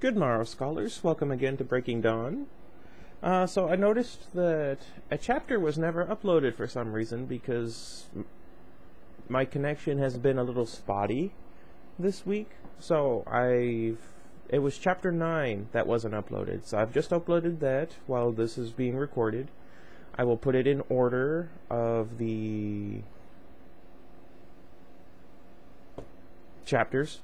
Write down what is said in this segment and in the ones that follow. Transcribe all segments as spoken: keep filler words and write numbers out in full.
Good morrow, scholars. Welcome again to Breaking Dawn. Uh, so I noticed that a chapter was never uploaded for some reason because m my connection has been a little spotty this week. So I've it was chapter nine that wasn't uploaded. So I've just uploaded that while this is being recorded. I will put it in order of the chapters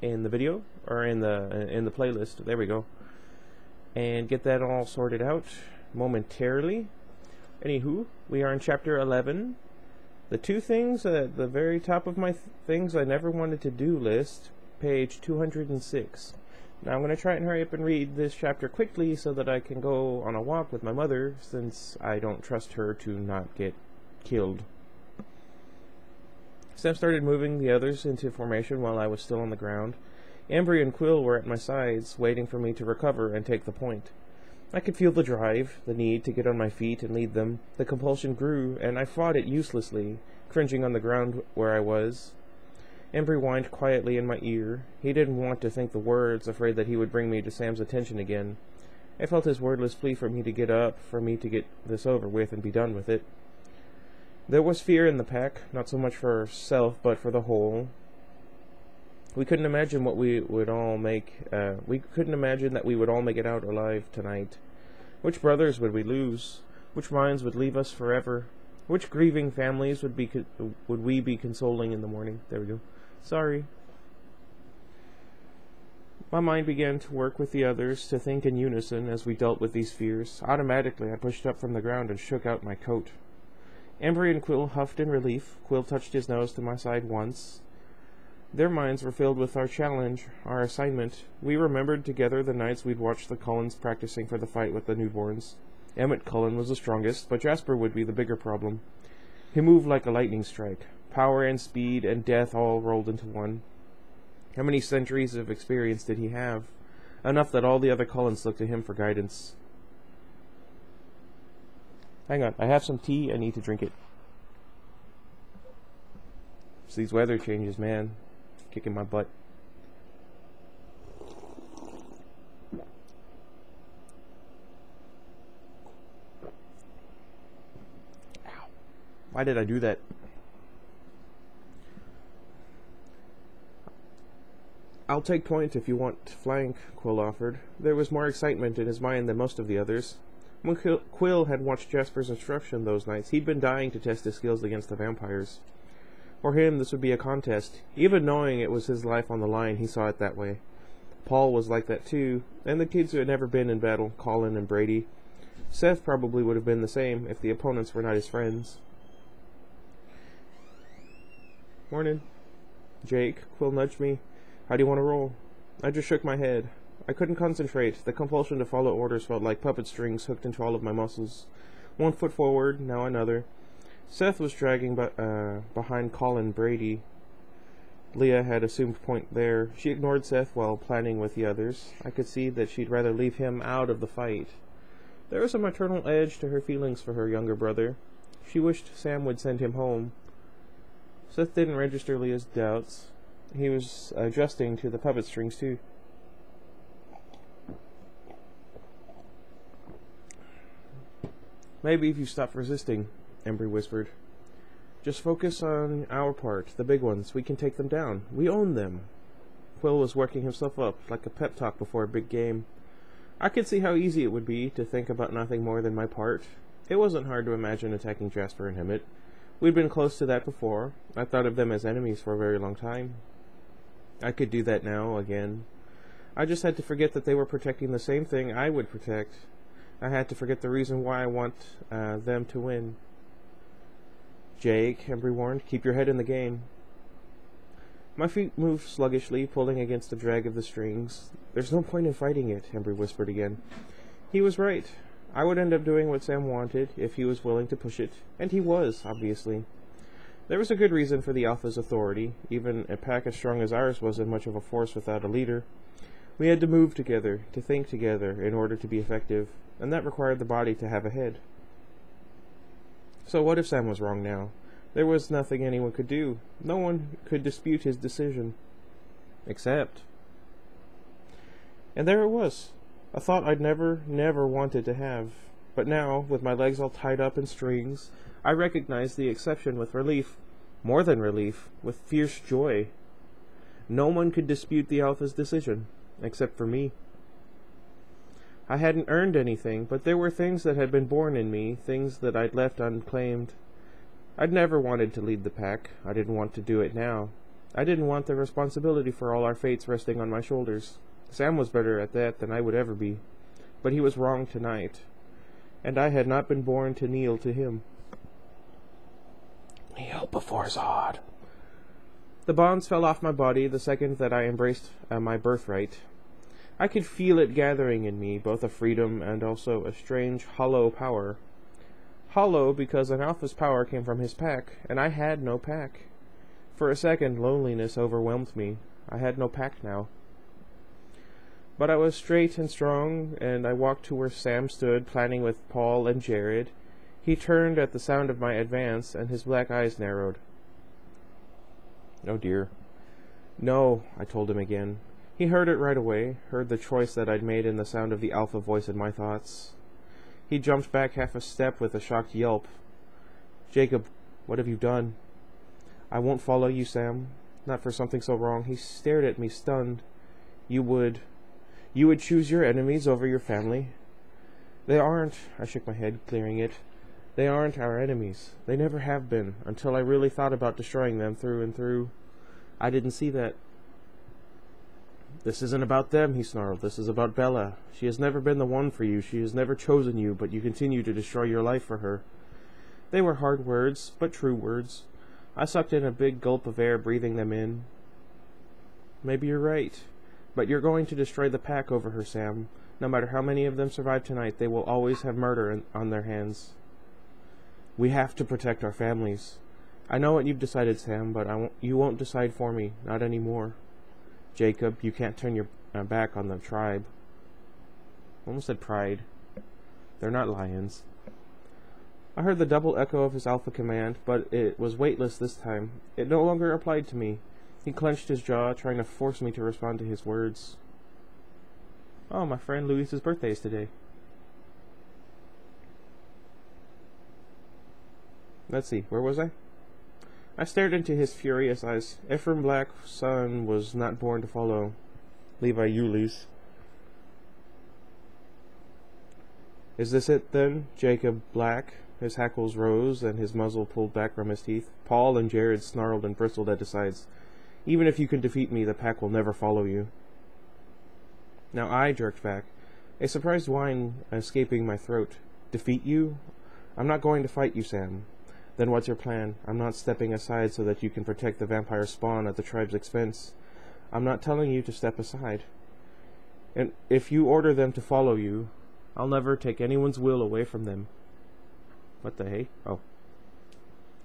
in the video or in the in the playlist. There we go. And get that all sorted out momentarily. Anywho, we are in chapter eleven. The two things at the very top of my th things I never wanted to do list, page two hundred six. Now I'm going to try and hurry up and read this chapter quickly so that I can go on a walk with my mother, since I don't trust her to not get killed. Sam started moving the others into formation while I was still on the ground. Embry and Quill were at my sides, waiting for me to recover and take the point. I could feel the drive, the need to get on my feet and lead them. The compulsion grew, and I fought it uselessly, cringing on the ground where I was. Embry whined quietly in my ear. He didn't want to think the words, afraid that he would bring me to Sam's attention again. I felt his wordless plea for me to get up, for me to get this over with and be done with it. There was fear in the pack, not so much for self, but for the whole. We couldn't imagine what we would all make, uh, we couldn't imagine that we would all make it out alive tonight. Which brothers would we lose? Which minds would leave us forever? Which grieving families would be, would we be consoling in the morning? There we go. Sorry. My mind began to work with the others, to think in unison as we dealt with these fears. Automatically, I pushed up from the ground and shook out my coat. Embry and Quill huffed in relief. Quill touched his nose to my side once. Their minds were filled with our challenge, our assignment. We remembered together the nights we'd watched the Cullens practicing for the fight with the newborns. Emmett Cullen was the strongest, but Jasper would be the bigger problem. He moved like a lightning strike. Power and speed and death all rolled into one. How many centuries of experience did he have? Enough that all the other Cullens looked to him for guidance. Hang on, I have some tea, I need to drink it. It's these weather changes, man. Kicking my butt. Ow. Why did I do that? I'll take point if you want flank, Quill offered. There was more excitement in his mind than most of the others. When Quill had watched Jasper's instruction those nights, he'd been dying to test his skills against the vampires. For him, this would be a contest. Even knowing it was his life on the line, he saw it that way. Paul was like that too, and the kids who had never been in battle, Colin and Brady. Seth probably would have been the same if the opponents were not his friends. Morning. Jake, Quill nudged me. How do you want to roll? I just shook my head. I couldn't concentrate. The compulsion to follow orders felt like puppet strings hooked into all of my muscles. One foot forward, now another. Seth was dragging by, uh, behind Colin Brady. Leah had assumed point there. She ignored Seth while planning with the others. I could see that she'd rather leave him out of the fight. There was a maternal edge to her feelings for her younger brother. She wished Sam would send him home. Seth didn't register Leah's doubts. He was adjusting to the puppet strings too. Maybe if you stop resisting, Embry whispered. Just focus on our part, the big ones. We can take them down. We own them. Quill was working himself up like a pep talk before a big game. I could see how easy it would be to think about nothing more than my part. It wasn't hard to imagine attacking Jasper and Emmett. We'd been close to that before. I thought of them as enemies for a very long time. I could do that now, again. I just had to forget that they were protecting the same thing I would protect. I had to forget the reason why I want uh, them to win. Jake, Embry warned, keep your head in the game. My feet moved sluggishly, pulling against the drag of the strings. There's no point in fighting it, Embry whispered again. He was right. I would end up doing what Sam wanted, if he was willing to push it. And he was, obviously. There was a good reason for the Alpha's authority. Even a pack as strong as ours wasn't much of a force without a leader. We had to move together, to think together, in order to be effective, and that required the body to have a head. So what if Sam was wrong now? There was nothing anyone could do. No one could dispute his decision. Except... And there it was, a thought I'd never, never wanted to have. But now, with my legs all tied up in strings, I recognized the exception with relief, more than relief, with fierce joy. No one could dispute the Alpha's decision, except for me. I hadn't earned anything, but there were things that had been born in me, things that I'd left unclaimed. I'd never wanted to lead the pack. I didn't want to do it now. I didn't want the responsibility for all our fates resting on my shoulders. Sam was better at that than I would ever be, but he was wrong tonight, and I had not been born to kneel to him. Kneel before Zod. The bonds fell off my body the second that I embraced uh, my birthright. I could feel it gathering in me, both a freedom and also a strange, hollow power. Hollow because an Alpha's power came from his pack, and I had no pack. For a second, loneliness overwhelmed me. I had no pack now. But I was straight and strong, and I walked to where Sam stood, planning with Paul and Jared. He turned at the sound of my advance, and his black eyes narrowed. Oh dear. No, I told him again. He heard it right away, heard the choice that I'd made in the sound of the Alpha voice in my thoughts. He jumped back half a step with a shocked yelp. Jacob, what have you done? I won't follow you, Sam. Not for something so wrong. He stared at me, stunned. You would... You would choose your enemies over your family? They aren't, I shook my head, clearing it. They aren't our enemies. They never have been, until I really thought about destroying them through and through. I didn't see that. This isn't about them, he snarled. This is about Bella. She has never been the one for you. She has never chosen you, but you continue to destroy your life for her. They were hard words, but true words. I sucked in a big gulp of air, breathing them in. Maybe you're right, but you're going to destroy the pack over her, Sam. No matter how many of them survive tonight, they will always have murder on their hands. We have to protect our families. I know what you've decided, Sam, but I won't, you won't decide for me. Not anymore. Jacob, you can't turn your uh, back on the tribe. Almost said pride. They're not lions. I heard the double echo of his Alpha command, but it was weightless this time. It no longer applied to me. He clenched his jaw, trying to force me to respond to his words. Oh, my friend Luis's birthday is today. Let's see, where was I? I stared into his furious eyes. Ephraim Black's son was not born to follow. Levi Ulysses. Is this it then, Jacob Black? His hackles rose and his muzzle pulled back from his teeth. Paul and Jared snarled and bristled at his sides. Even if you can defeat me, the pack will never follow you. Now I jerked back, a surprised whine escaping my throat. Defeat you? I'm not going to fight you, Sam. Then what's your plan? I'm not stepping aside so that you can protect the vampire spawn at the tribe's expense. I'm not telling you to step aside. And if you order them to follow you, I'll never take anyone's will away from them. What the hey? Oh.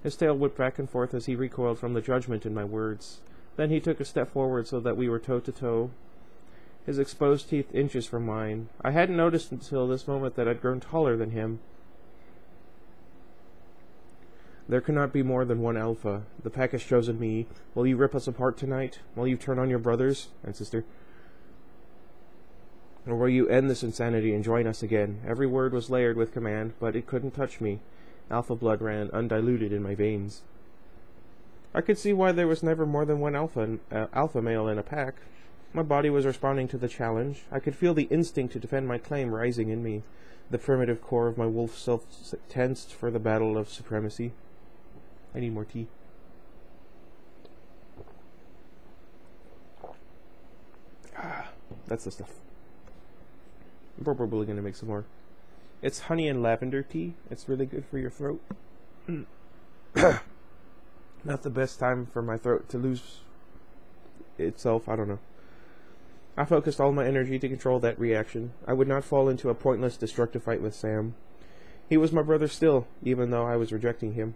His tail whipped back and forth as he recoiled from the judgment in my words. Then he took a step forward so that we were toe-to-toe. His exposed teeth inches from mine. I hadn't noticed until this moment that I'd grown taller than him. There cannot be more than one Alpha. The pack has chosen me. Will you rip us apart tonight? Will you turn on your brothers and sister? Or will you end this insanity and join us again? Every word was layered with command, but it couldn't touch me. Alpha blood ran undiluted in my veins. I could see why there was never more than one alpha, uh, alpha male in a pack. My body was responding to the challenge. I could feel the instinct to defend my claim rising in me. The primitive core of my wolf self tensed for the battle of supremacy. I need more tea. Ah, that's the stuff. I'm probably going to make some more. It's honey and lavender tea. It's really good for your throat. Not the best time for my throat to lose itself. I don't know. I focused all my energy to control that reaction. I would not fall into a pointless, destructive fight with Sam. He was my brother still, even though I was rejecting him.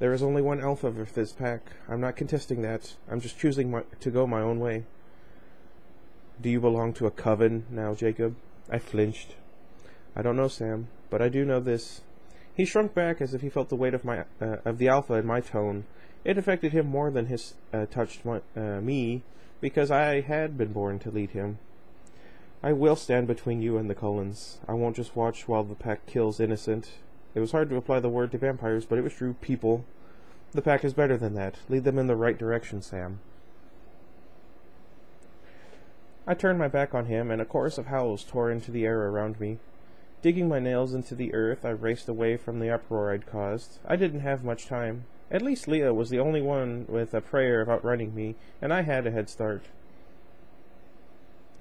There is only one Alpha of this pack. I'm not contesting that. I'm just choosing my, to go my own way. Do you belong to a coven now, Jacob? I flinched. I don't know, Sam, but I do know this. He shrunk back as if he felt the weight of my uh, of the Alpha in my tone. It affected him more than his uh, touched my, uh, me, because I had been born to lead him. I will stand between you and the Cullens. I won't just watch while the pack kills innocent. It was hard to apply the word to vampires, but it was true people. The pack is better than that. Lead them in the right direction, Sam. I turned my back on him, and a chorus of howls tore into the air around me. Digging my nails into the earth, I raced away from the uproar I'd caused. I didn't have much time. At least Leah was the only one with a prayer of outrunning me, and I had a head start.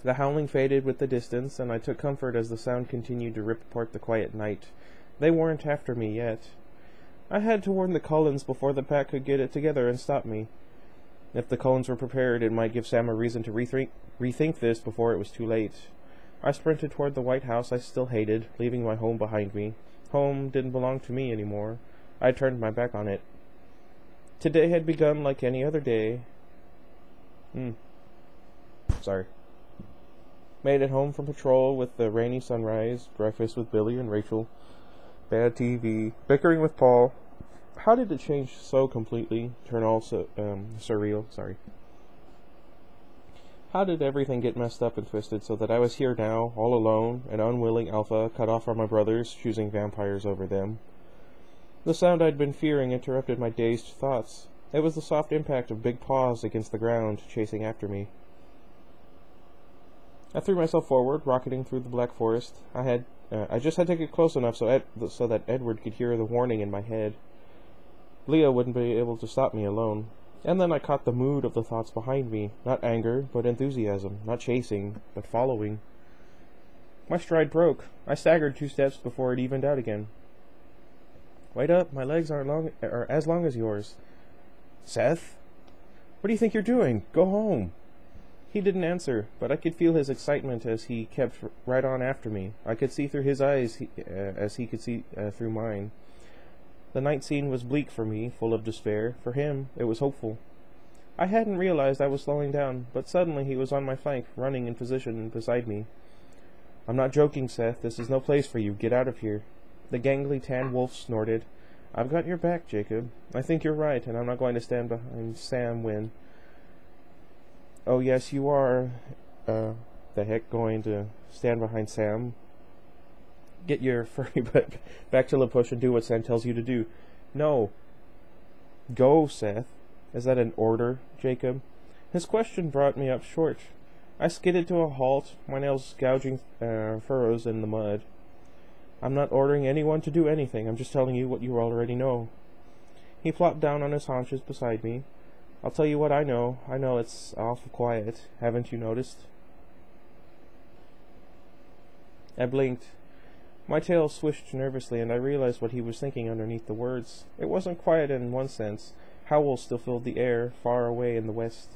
The howling faded with the distance, and I took comfort as the sound continued to rip apart the quiet night. They weren't after me yet. I had to warn the Cullens before the pack could get it together and stop me. If the Cullens were prepared, it might give Sam a reason to rethink, rethink this before it was too late. I sprinted toward the White House I still hated, leaving my home behind me. Home didn't belong to me anymore. I turned my back on it. Today had begun like any other day. Hmm. Sorry. Made it home from patrol with the rainy sunrise, breakfast with Billy and Rachel, bad T V, bickering with Paul. How did it change so completely, turn all so, um, surreal, sorry. How did everything get messed up and twisted so that I was here now, all alone, an unwilling alpha, cut off from my brothers, choosing vampires over them? The sound I'd been fearing interrupted my dazed thoughts. It was the soft impact of big paws against the ground, chasing after me. I threw myself forward, rocketing through the black forest. I had, uh, I just had to get close enough so, Ed so that Edward could hear the warning in my head. Leah wouldn't be able to stop me alone. And then I caught the mood of the thoughts behind me. Not anger, but enthusiasm. Not chasing, but following. My stride broke. I staggered two steps before it evened out again. Wait up, my legs aren't long, are as long as yours. Seth? What do you think you're doing? Go home. He didn't answer, but I could feel his excitement as he kept right on after me. I could see through his eyes he, uh, as he could see uh, through mine. The night scene was bleak for me, full of despair. For him, it was hopeful. I hadn't realized I was slowing down, but suddenly he was on my flank, running in position beside me. I'm not joking, Seth. This is no place for you. Get out of here. The gangly tan wolf snorted. I've got your back, Jacob. I think you're right, and I'm not going to stand behind Sam when... Oh, yes, you are, uh, the heck, going to stand behind Sam. Get your furry butt back to La Push and do what Sam tells you to do. No. Go, Seth. Is that an order, Jacob? His question brought me up short. I skidded to a halt, my nails gouging uh, furrows in the mud. I'm not ordering anyone to do anything. I'm just telling you what you already know. He plopped down on his haunches beside me. I'll tell you what I know. I know it's awful quiet. Haven't you noticed? I blinked. My tail swished nervously, and I realized what he was thinking underneath the words. It wasn't quiet in one sense. Howls still filled the air, far away in the west.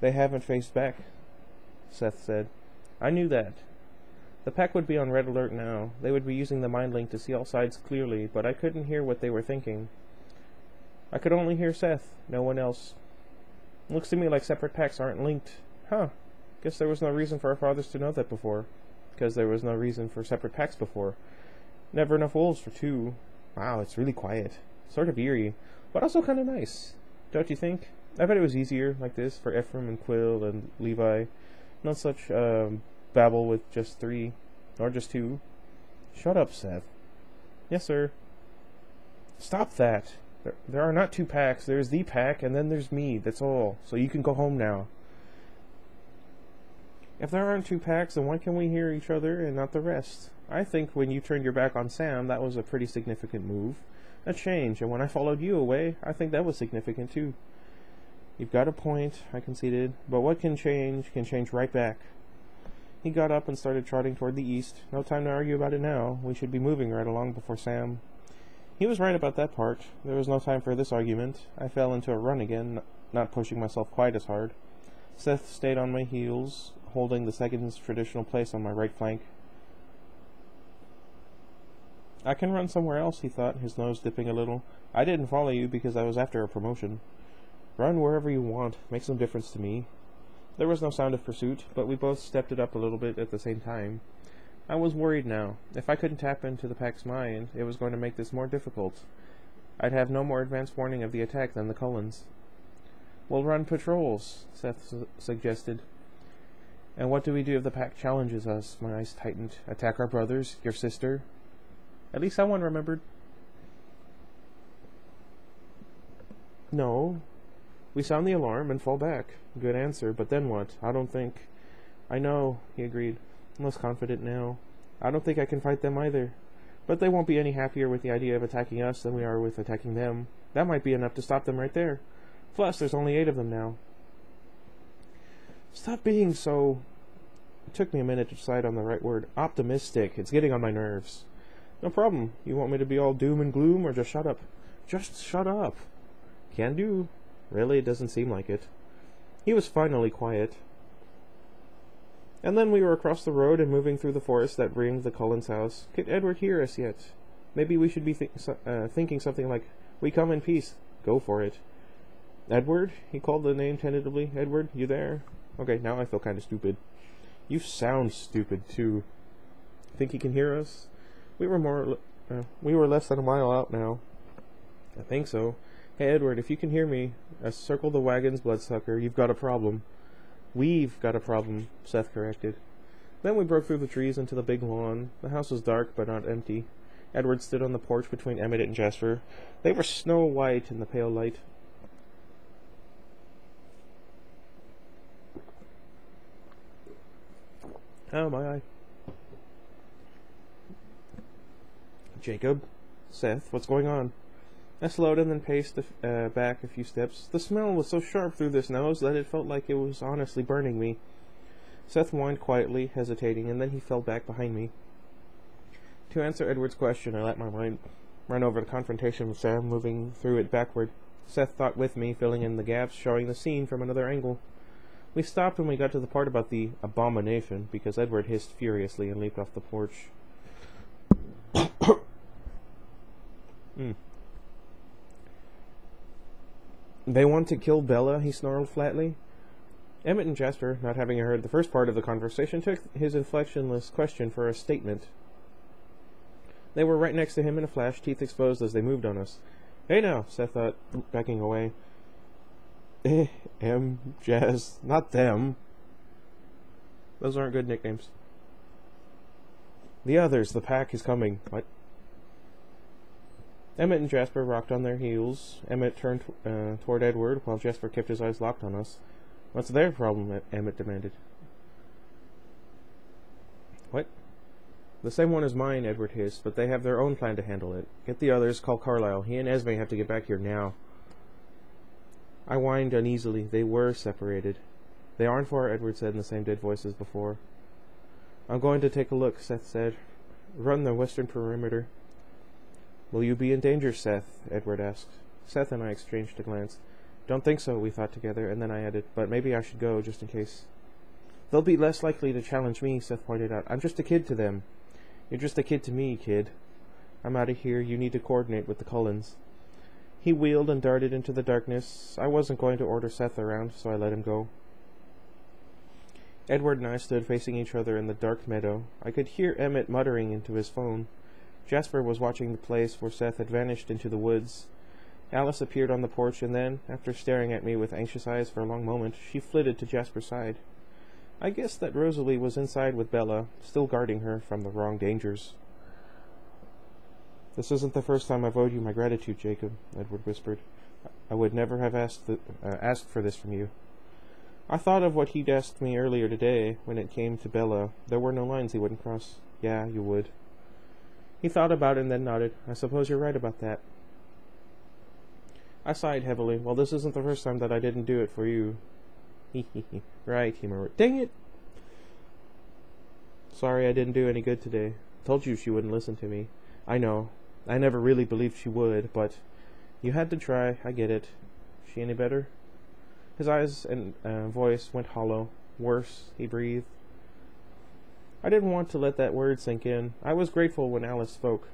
They haven't faced back, Seth said. I knew that. The pack would be on red alert now. They would be using the mind link to see all sides clearly, but I couldn't hear what they were thinking. I could only hear Seth, no one else. Looks to me like separate packs aren't linked. Huh. Guess there was no reason for our fathers to know that before. Because there was no reason for separate packs before. Never enough wolves for two. Wow, it's really quiet. Sort of eerie, but also kind of nice. Don't you think? I bet it was easier like this for Ephraim and Quill and Levi. Not such um, babble with just three, or just two. Shut up, Seth. Yes, sir. Stop that. There, there are not two packs. There's the pack, and then there's me. That's all. So you can go home now. If there aren't two packs, then why can we hear each other and not the rest? I think when you turned your back on Sam, that was a pretty significant move. A change, and when I followed you away, I think that was significant too. You've got a point, I conceded, but what can change can change right back. He got up and started trotting toward the east. No time to argue about it now. We should be moving right along before Sam. He was right about that part. There was no time for this argument. I fell into a run again, not pushing myself quite as hard. Seth stayed on my heels, holding the second's traditional place on my right flank. I can run somewhere else, he thought, his nose dipping a little. I didn't follow you because I was after a promotion. Run wherever you want. Makes no difference to me. There was no sound of pursuit, but we both stepped it up a little bit at the same time. I was worried now. If I couldn't tap into the pack's mind, it was going to make this more difficult. I'd have no more advance warning of the attack than the Cullens. We'll run patrols, Seth su suggested. And what do we do if the pack challenges us? My eyes tightened. Attack our brothers, your sister. At least someone remembered. No. We sound the alarm and fall back. Good answer, but then what? I don't think... I know, he agreed. I'm less confident now. I don't think I can fight them either. But they won't be any happier with the idea of attacking us than we are with attacking them. That might be enough to stop them right there. Plus, there's only eight of them now. Stop being so... It took me a minute to decide on the right word. Optimistic. It's getting on my nerves. No problem. You want me to be all doom and gloom or just shut up? Just shut up. Can do. Really, it doesn't seem like it. He was finally quiet. And then we were across the road and moving through the forest that ringed the Cullens' house. Could Edward hear us yet? Maybe we should be th uh, thinking something like, "We come in peace. Go for it." Edward? He called the name tentatively. Edward, you there? Okay, now I feel kind of stupid. You sound stupid, too. Think he can hear us? We were more... Uh, we were less than a mile out now. I think so. Hey, Edward, if you can hear me, uh, circle the wagons, bloodsucker. You've got a problem. We've got a problem, Seth corrected. Then we broke through the trees into the big lawn. The house was dark, but not empty. Edward stood on the porch between Emmett and Jasper. They were snow-white in the pale light. Oh, my eye. Jacob? Seth, what's going on? I slowed and then paced uh, back a few steps. The smell was so sharp through this nose that it felt like it was honestly burning me. Seth whined quietly, hesitating, and then he fell back behind me. To answer Edward's question, I let my mind run over the confrontation with Sam, moving through it backward. Seth thought with me, filling in the gaps, showing the scene from another angle. We stopped when we got to the part about the abomination, because Edward hissed furiously and leaped off the porch. mm. They want to kill Bella, he snarled flatly. Emmett and Jasper, not having heard the first part of the conversation, took his inflectionless question for a statement. They were right next to him in a flash, teeth exposed as they moved on us. Hey now, Seth thought, backing away. Eh, em, Jazz, not them. Those aren't good nicknames. The others, the pack is coming. What? Emmett and Jasper rocked on their heels. Emmett turned uh, toward Edward, while Jasper kept his eyes locked on us. What's their problem? Emmett demanded. What? The same one as mine, Edward hissed, but they have their own plan to handle it. Get the others, call Carlisle. He and Esme have to get back here now. I whined uneasily. They were separated. They aren't far, Edward said in the same dead voice as before. I'm going to take a look, Seth said. Run the western perimeter. Will you be in danger, Seth? Edward asked. Seth and I exchanged a glance. Don't think so, we thought together, and then I added, but maybe I should go, just in case. They'll be less likely to challenge me, Seth pointed out. I'm just a kid to them. You're just a kid to me, kid. I'm out of here. You need to coordinate with the Cullens. He wheeled and darted into the darkness. I wasn't going to order Seth around, so I let him go. Edward and I stood facing each other in the dark meadow. I could hear Emmett muttering into his phone. Jasper was watching the place where Seth had vanished into the woods. Alice appeared on the porch and then, after staring at me with anxious eyes for a long moment, she flitted to Jasper's side. I guessed that Rosalie was inside with Bella, still guarding her from the wrong dangers. This isn't the first time I've owed you my gratitude, Jacob, Edward whispered. I would never have asked, the, uh, asked for this from you. I thought of what he'd asked me earlier today when it came to Bella. There were no lines he wouldn't cross. Yeah, you would. He thought about it and then nodded. I suppose you're right about that. I sighed heavily. Well, this isn't the first time that I didn't do it for you. Hehehe. Right, he murmured. Dang it! Sorry I didn't do any good today. Told you she wouldn't listen to me. I know. I never really believed she would, but... You had to try. I get it. She any better? His eyes and uh, voice went hollow. Worse, he breathed. I didn't want to let that word sink in. I was grateful when Alice spoke.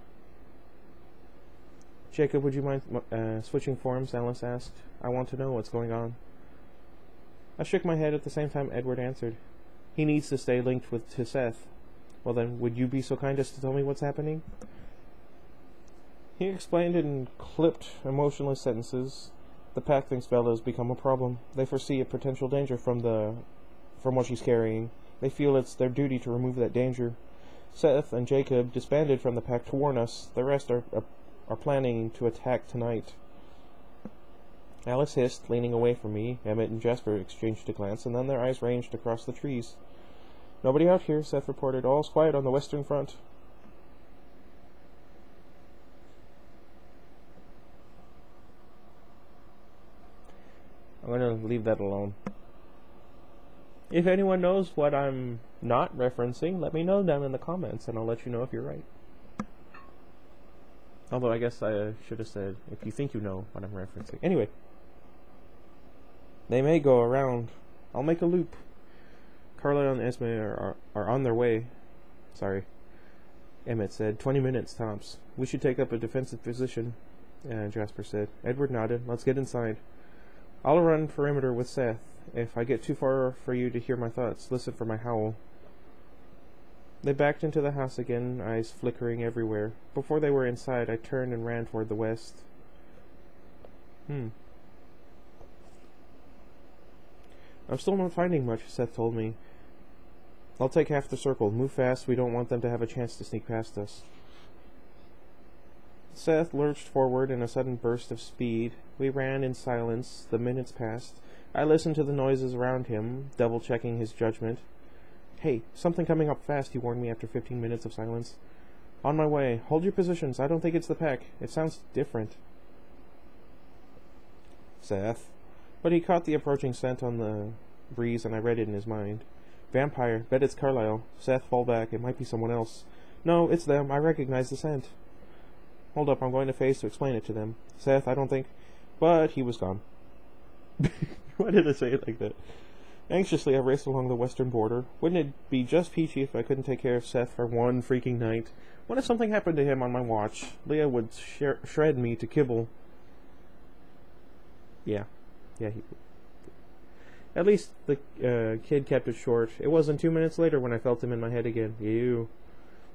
Jacob, would you mind uh, switching forms? Alice asked. I want to know what's going on. I shook my head at the same time Edward answered. He needs to stay linked with to Seth. Well then, would you be so kind as to tell me what's happening? He explained in clipped, emotionless sentences. The pack thinks Bella has become a problem. They foresee a potential danger from the, from what she's carrying. They feel it's their duty to remove that danger. Seth and Jacob disbanded from the pack to warn us. The rest are, are, are planning to attack tonight. Alice hissed, leaning away from me. Emmett and Jasper exchanged a glance, and then their eyes ranged across the trees. Nobody out here, Seth reported. All's quiet on the western front. I'm going to leave that alone. If anyone knows what I'm not referencing, let me know down in the comments, and I'll let you know if you're right. Although I guess I should have said, if you think you know what I'm referencing. Anyway. They may go around. I'll make a loop. Carlisle and Esme are, are, are on their way. Sorry. Emmett said, twenty minutes, tops. We should take up a defensive position, uh, Jasper said. Edward nodded. Let's get inside. I'll run perimeter with Seth. If I get too far for you to hear my thoughts, listen for my howl. They backed into the house again, eyes flickering everywhere. Before they were inside, I turned and ran toward the west. Hmm. I'm still not finding much, Seth told me. I'll take half the circle. Move fast. We don't want them to have a chance to sneak past us. Seth lurched forward in a sudden burst of speed. We ran in silence. The minutes passed. I listened to the noises around him, double-checking his judgment. Hey, something coming up fast, he warned me after fifteen minutes of silence. On my way. Hold your positions. I don't think it's the pack. It sounds different. Seth. But he caught the approaching scent on the breeze, and I read it in his mind. Vampire. Bet it's Carlisle. Seth, fall back. It might be someone else. No, it's them. I recognize the scent. Hold up. I'm going to face to explain it to them. Seth, I don't think... But he was gone. Why did I say it like that? Anxiously, I raced along the western border. Wouldn't it be just peachy if I couldn't take care of Seth for one freaking night? What if something happened to him on my watch? Leah would sh shred me to kibble. Yeah. Yeah, he would. At least the uh, kid kept it short. It wasn't two minutes later when I felt him in my head again. Ew.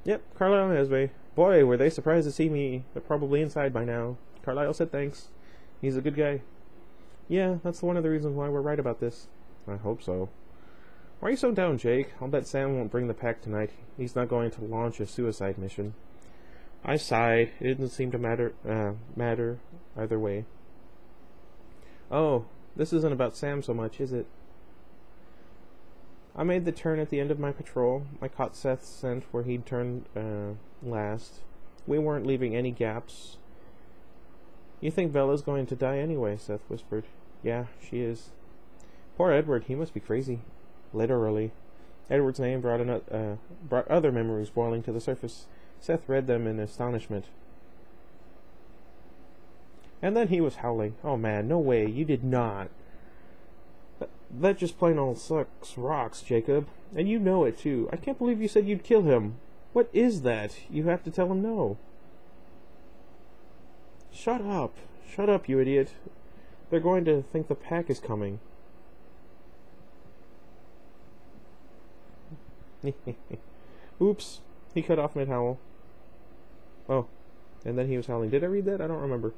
Yep, Carlisle and Esme. Boy, were they surprised to see me. They're probably inside by now. Carlisle said thanks. He's a good guy. Yeah, that's one of the reasons why we're right about this. I hope so. Why are you so down, Jake? I'll bet Sam won't bring the pack tonight. He's not going to launch a suicide mission. I sighed. It didn't seem to matter uh, matter either way. Oh, this isn't about Sam so much, is it? I made the turn at the end of my patrol. I caught Seth's scent where he'd turned uh, last. We weren't leaving any gaps. You think Bella's going to die anyway, Seth whispered. Yeah, she is. Poor Edward, he must be crazy. Literally. Edward's name brought, an, uh, brought other memories boiling to the surface. Seth read them in astonishment. And then he was howling. Oh man, no way, you did not. Th that just plain old sucks rocks, Jacob. And you know it too. I can't believe you said you'd kill him. What is that? You have to tell him no. Shut up. Shut up, you idiot. They're going to think the pack is coming. Oops. He cut off mid-howl. Oh. And then he was howling. Did I read that? I don't remember.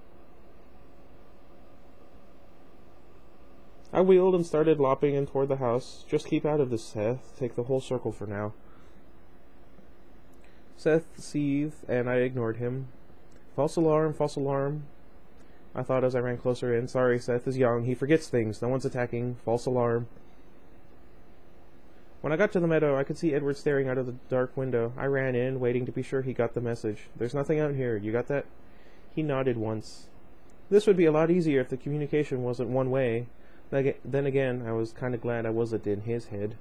I wheeled and started lopping in toward the house. Just keep out of this, Seth. Take the whole circle for now. Seth seethed, and I ignored him. False alarm, false alarm. I thought as I ran closer in. Sorry, Seth is young. He forgets things. No one's attacking. False alarm. When I got to the meadow, I could see Edward staring out of the dark window. I ran in, waiting to be sure he got the message. There's nothing out here. You got that? He nodded once. This would be a lot easier if the communication wasn't one way. Then again, I was kind of glad I wasn't in his head.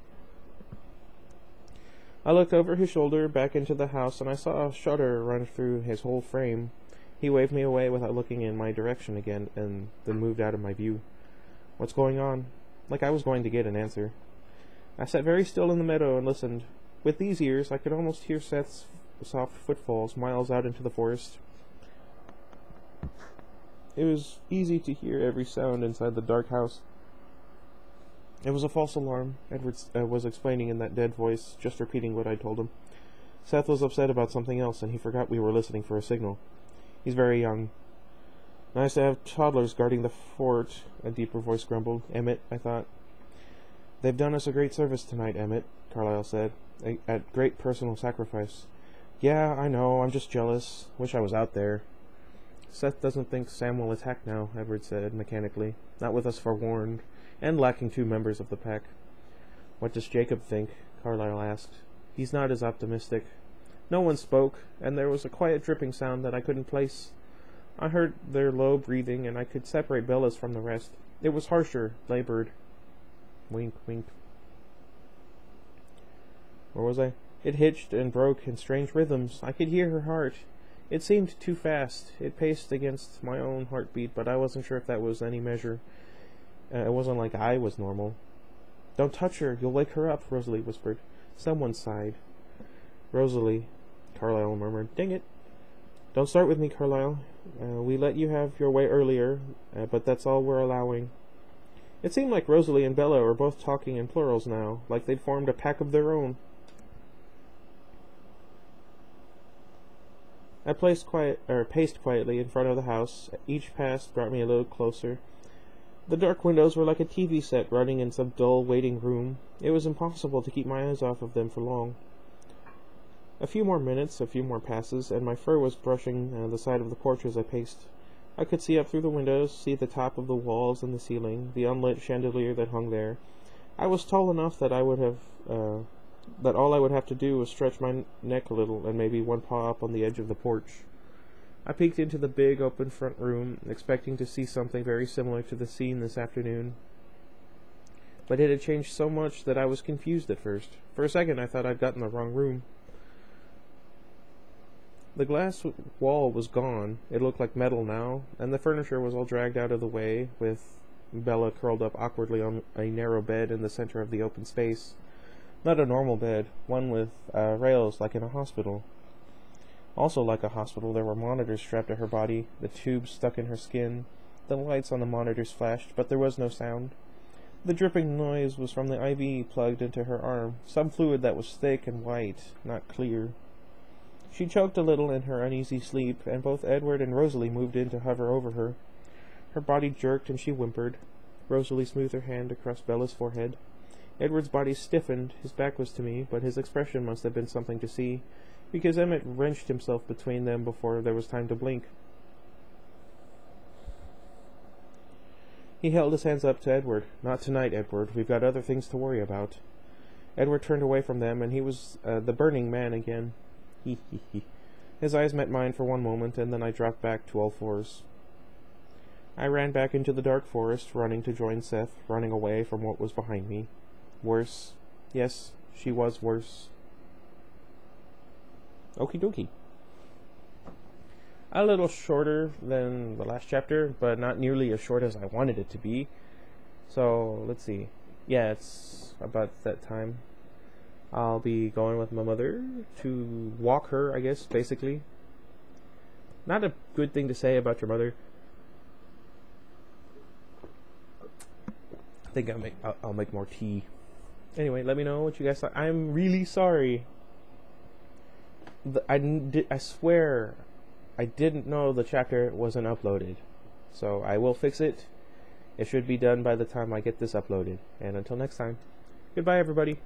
I looked over his shoulder, back into the house, and I saw a shudder run through his whole frame. He waved me away without looking in my direction again, and then moved out of my view. What's going on? Like I was going to get an answer. I sat very still in the meadow and listened. With these ears, I could almost hear Seth's soft footfalls miles out into the forest. It was easy to hear every sound inside the dark house. It was a false alarm, Edward uh, was explaining in that dead voice, just repeating what I told him. Seth was upset about something else, and he forgot we were listening for a signal. He's very young. Nice to have toddlers guarding the fort, a deeper voice grumbled. Emmett, I thought. They've done us a great service tonight, Emmett, Carlisle said, at great personal sacrifice. Yeah, I know, I'm just jealous. Wish I was out there. Seth doesn't think Sam will attack now, Edward said mechanically, not with us forewarned, and lacking two members of the pack. What does Jacob think? Carlisle asked. He's not as optimistic. No one spoke, and there was a quiet dripping sound that I couldn't place. I heard their low breathing, and I could separate Bella's from the rest. It was harsher, labored. Wink, wink. Where was I? It hitched and broke in strange rhythms. I could hear her heart. It seemed too fast. It paced against my own heartbeat, but I wasn't sure if that was any measure. Uh, it wasn't like I was normal. Don't touch her. You'll wake her up, Rosalie whispered. Someone sighed. Rosalie, Carlisle murmured. Dang it. Don't start with me, Carlisle. Uh, we let you have your way earlier, uh, but that's all we're allowing. It seemed like Rosalie and Bella were both talking in plurals now, like they'd formed a pack of their own. I placed quiet, er, paced quietly in front of the house. Each pass brought me a little closer. The dark windows were like a T V set running in some dull, waiting room. It was impossible to keep my eyes off of them for long. A few more minutes, a few more passes, and my fur was brushing uh, the side of the porch as I paced. I could see up through the windows, see the top of the walls and the ceiling, the unlit chandelier that hung there. I was tall enough that I would have, uh, that all I would have to do was stretch my neck a little and maybe one paw up on the edge of the porch. I peeked into the big open front room, expecting to see something very similar to the scene this afternoon. But it had changed so much that I was confused at first. For a second I thought I'd gotten the wrong room. The glass wall was gone. It looked like metal now, and the furniture was all dragged out of the way, with Bella curled up awkwardly on a narrow bed in the center of the open space. Not a normal bed, one with uh, rails like in a hospital. Also like a hospital, there were monitors strapped to her body, the tubes stuck in her skin. The lights on the monitors flashed, but there was no sound. The dripping noise was from the I V plugged into her arm, some fluid that was thick and white, not clear. She choked a little in her uneasy sleep, and both Edward and Rosalie moved in to hover over her. Her body jerked and she whimpered. Rosalie smoothed her hand across Bella's forehead. Edward's body stiffened, his back was to me, but his expression must have been something to see, because Emmett wrenched himself between them before there was time to blink. He held his hands up to Edward. Not tonight, Edward. We've got other things to worry about. Edward turned away from them, and he was uh, the burning man again. His eyes met mine for one moment, and then I dropped back to all fours. I ran back into the dark forest, running to join Seth, running away from what was behind me. Worse. Yes, she was worse. Okie dokie. A little shorter than the last chapter, but not nearly as short as I wanted it to be. So, let's see. Yeah, it's about that time. I'll be going with my mother to walk her, I guess, basically. Not a good thing to say about your mother. I think I'll make, I'll, I'll make more tea. Anyway, let me know what you guys thought. I'm really sorry. The, I, did, I swear I didn't know the chapter wasn't uploaded. So I will fix it. It should be done by the time I get this uploaded. And until next time, goodbye everybody.